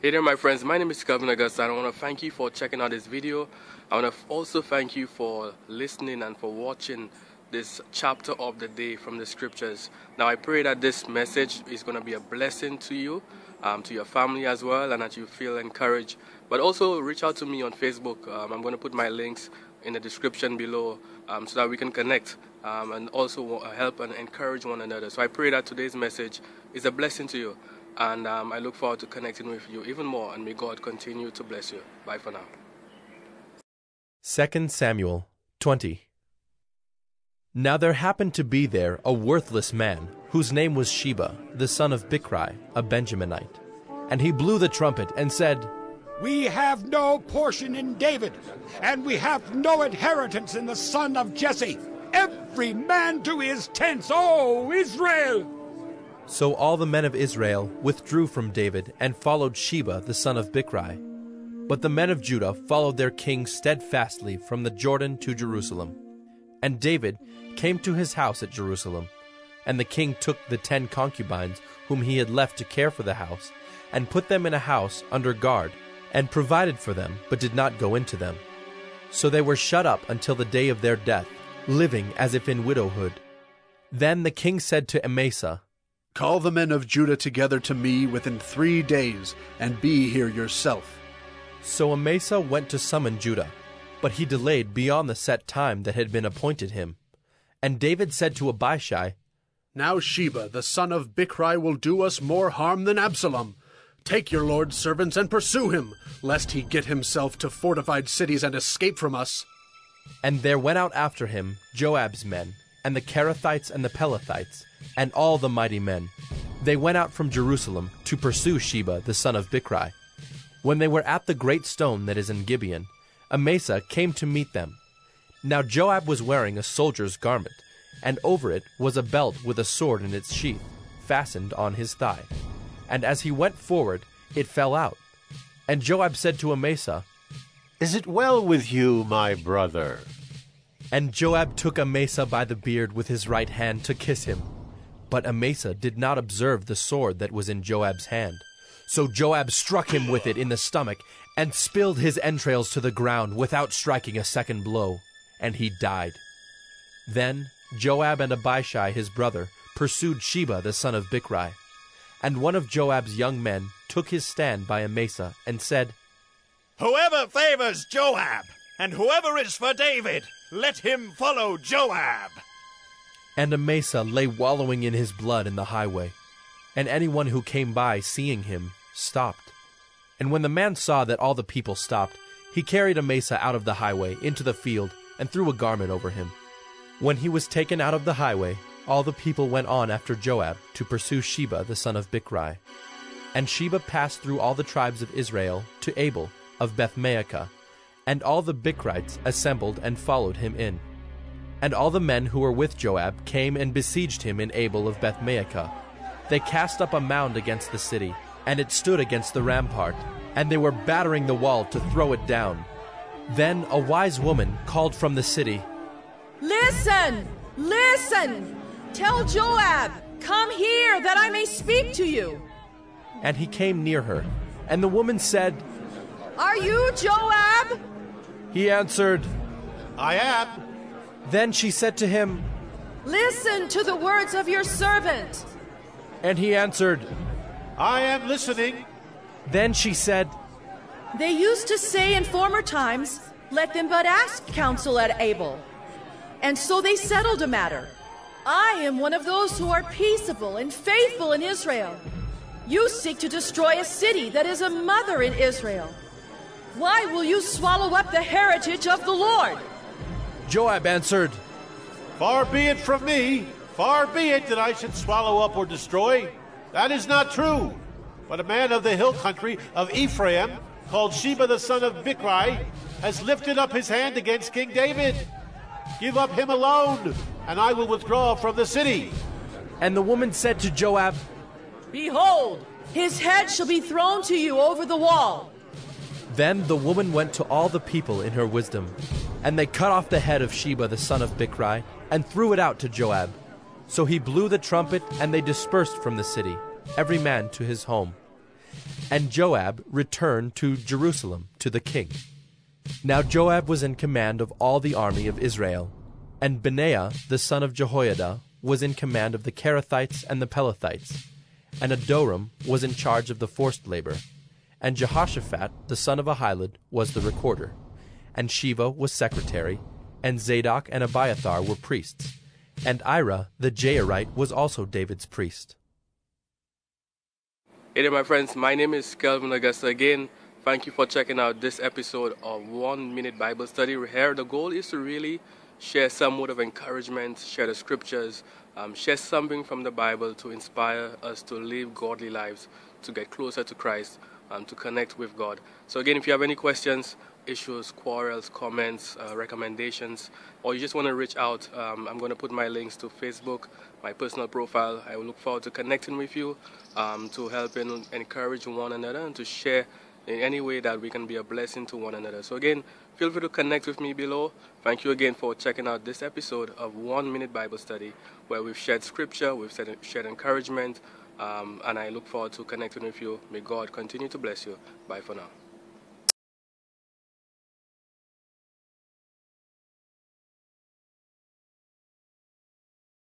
Hey there my friends, my name is Kelvin Augusta and I want to thank you for checking out this video. I want to also thank you for listening and for watching this chapter of the day from the scriptures. Now I pray that this message is going to be a blessing to you, to your family as well, and that you feel encouraged. But also reach out to me on Facebook. I'm going to put my links in the description below so that we can connect and also help and encourage one another. So I pray that today's message is a blessing to you. And I look forward to connecting with you even more, and may God continue to bless you. Bye for now. 2 Samuel 20. Now there happened to be there a worthless man, whose name was Sheba, the son of Bichri, a Benjaminite. And he blew the trumpet and said, "We have no portion in David, and we have no inheritance in the son of Jesse. Every man to his tents, O Israel!" So all the men of Israel withdrew from David and followed Sheba the son of Bichri. But the men of Judah followed their king steadfastly from the Jordan to Jerusalem. And David came to his house at Jerusalem. And the king took the 10 concubines whom he had left to care for the house, and put them in a house under guard, and provided for them, but did not go into them. So they were shut up until the day of their death, living as if in widowhood. Then the king said to Amasa, "Call the men of Judah together to me within 3 days, and be here yourself." So Amasa went to summon Judah, but he delayed beyond the set time that had been appointed him. And David said to Abishai, "Now Sheba the son of Bichri will do us more harm than Absalom. Take your lord's servants and pursue him, lest he get himself to fortified cities and escape from us." And there went out after him Joab's men, and the Cherethites and the Pelethites, and all the mighty men. They went out from Jerusalem to pursue Sheba the son of Bichri. When they were at the great stone that is in Gibeon, Amasa came to meet them. Now Joab was wearing a soldier's garment, and over it was a belt with a sword in its sheath, fastened on his thigh. And as he went forward, it fell out. And Joab said to Amasa, "Is it well with you, my brother?" And Joab took Amasa by the beard with his right hand to kiss him. But Amasa did not observe the sword that was in Joab's hand. So Joab struck him with it in the stomach, and spilled his entrails to the ground without striking a second blow, and he died. Then Joab and Abishai his brother pursued Sheba the son of Bichri. And one of Joab's young men took his stand by Amasa and said, "Whoever favors Joab, and whoever is for David, let him follow Joab." And Amasa lay wallowing in his blood in the highway, and anyone who came by seeing him stopped. And when the man saw that all the people stopped, he carried Amasa out of the highway into the field and threw a garment over him. When he was taken out of the highway, all the people went on after Joab to pursue Sheba the son of Bichri. And Sheba passed through all the tribes of Israel to Abel of Beth-Maacah, and all the Bichrites assembled and followed him in. And all the men who were with Joab came and besieged him in Abel of Beth-Maacah. They cast up a mound against the city, and it stood against the rampart, and they were battering the wall to throw it down. Then a wise woman called from the city, "Listen, listen! Tell Joab, come here that I may speak to you." And he came near her, and the woman said, "Are you Joab?" He answered, "I am." Then she said to him, "Listen to the words of your servant." And he answered, "I am listening." Then she said, "They used to say in former times, 'Let them but ask counsel at Abel.' And so they settled a matter. I am one of those who are peaceable and faithful in Israel. You seek to destroy a city that is a mother in Israel. Why will you swallow up the heritage of the Lord?" Joab answered, "Far be it from me, far be it that I should swallow up or destroy. That is not true. But a man of the hill country of Ephraim, called Sheba the son of Bichri, has lifted up his hand against King David. Give up him alone, and I will withdraw from the city." And the woman said to Joab, "Behold, his head shall be thrown to you over the wall." Then the woman went to all the people in her wisdom, and they cut off the head of Sheba the son of Bichri, and threw it out to Joab. So he blew the trumpet, and they dispersed from the city, every man to his home. And Joab returned to Jerusalem to the king. Now Joab was in command of all the army of Israel, and Benaiah the son of Jehoiada was in command of the Cherethites and the Pelethites, and Adoram was in charge of the forced labor, and Jehoshaphat the son of Ahilud was the recorder, and Shiva was secretary, and Zadok and Abiathar were priests, and Ira the Jairite was also David's priest. Hey there, my friends, my name is Kelvin Augusta again. Thank you for checking out this episode of One Minute Bible Study. Here, the goal is to really share some word of encouragement, share the scriptures, share something from the Bible to inspire us to live godly lives, to get closer to Christ, and to connect with God. So again, if you have any questions, issues, quarrels, comments, recommendations, or you just want to reach out, I'm going to put my links to Facebook, my personal profile. I will look forward to connecting with you, to help and encourage one another, and to share in any way that we can be a blessing to one another. So again, feel free to connect with me below. Thank you again for checking out this episode of One Minute Bible Study, where we've shared scripture, we've shared encouragement, and I look forward to connecting with you. May God continue to bless you. Bye for now.